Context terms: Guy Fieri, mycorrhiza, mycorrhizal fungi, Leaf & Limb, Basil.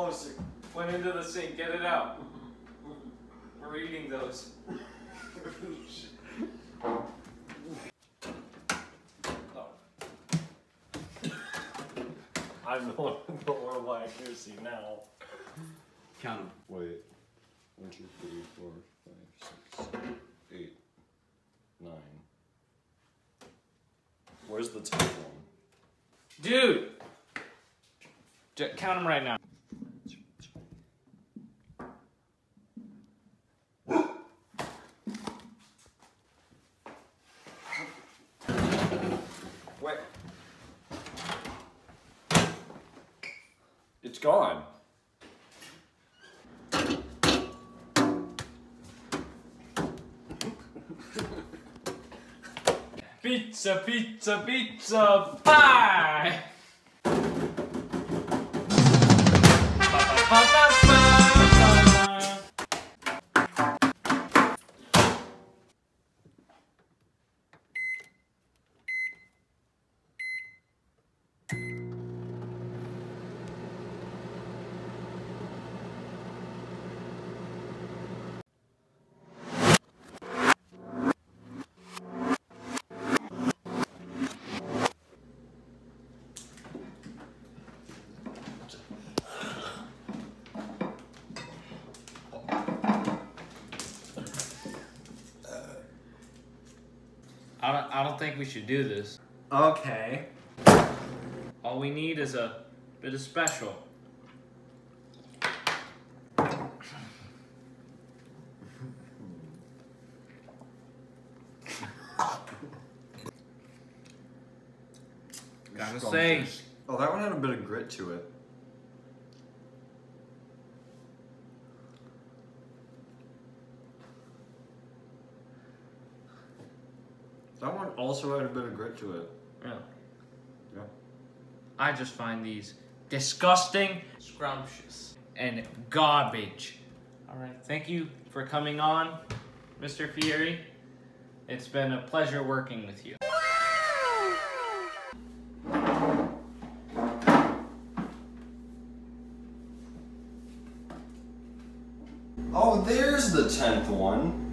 closer. Went into the sink. Get it out. We're eating those. I'm the one with the oral accuracy now. Count them. Wait. 1, 2, 3, 4, 5, 6, 7, 8, 9. Where's the top one? Dude! Count them right now. Wait. It's gone. Pizza, pizza, pizza, pie! I don't think we should do this. Okay. All we need is a bit of special. Gotta say. Oh, that one had a bit of grit to it. That one also had a bit of grit to it. Yeah. Yeah. I just find these disgusting, scrumptious, and garbage. All right. Thank you for coming on, Mr. Fieri. It's been a pleasure working with you. Oh, there's the 10th one.